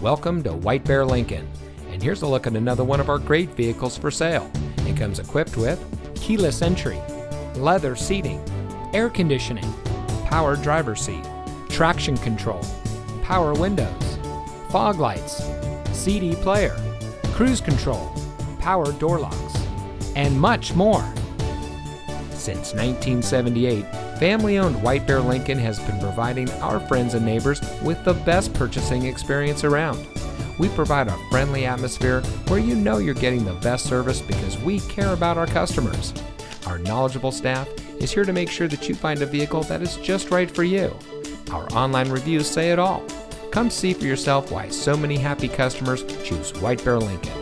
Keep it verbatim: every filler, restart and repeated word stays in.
Welcome to White Bear Lincoln, and here's a look at another one of our great vehicles for sale. It comes equipped with keyless entry, leather seating, air conditioning, power driver's seat, traction control, power windows, fog lights, C D player, cruise control, power door locks, and much more. Since nineteen seventy-eight, family-owned White Bear Lincoln has been providing our friends and neighbors with the best purchasing experience around. We provide a friendly atmosphere where you know you're getting the best service because we care about our customers. Our knowledgeable staff is here to make sure that you find a vehicle that is just right for you. Our online reviews say it all. Come see for yourself why so many happy customers choose White Bear Lincoln.